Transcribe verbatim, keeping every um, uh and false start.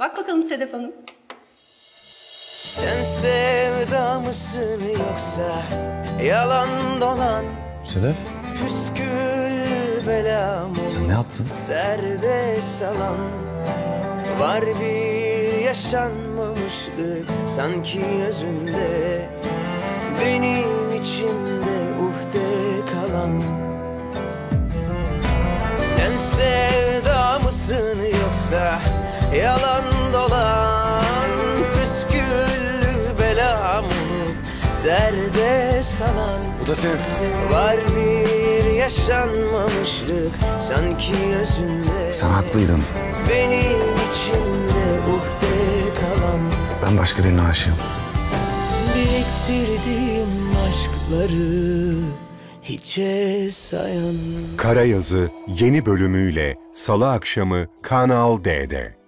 Bak bakalım Sedef Hanım. Sen sevda mısın yoksa yalan dolan? Sedef? Püskül belam. Sen ne yaptın? Derde salan. Var bir yaşanmamışlık sanki yüzünde. Benim içimde uhde kalan. Sen sevda mısın yoksa yalan dolan? Püskül belam. Derde salan. Bu da senin. Var bir yaşanmamışlık sanki yüzünde. Sen haklıydın. Benim içimde uhde kalan. Ben başka birine aşığım. Biriktirdiğim aşkları hiçe sayan. Kara Yazı yeni bölümüyle Salı akşamı Kanal D'de.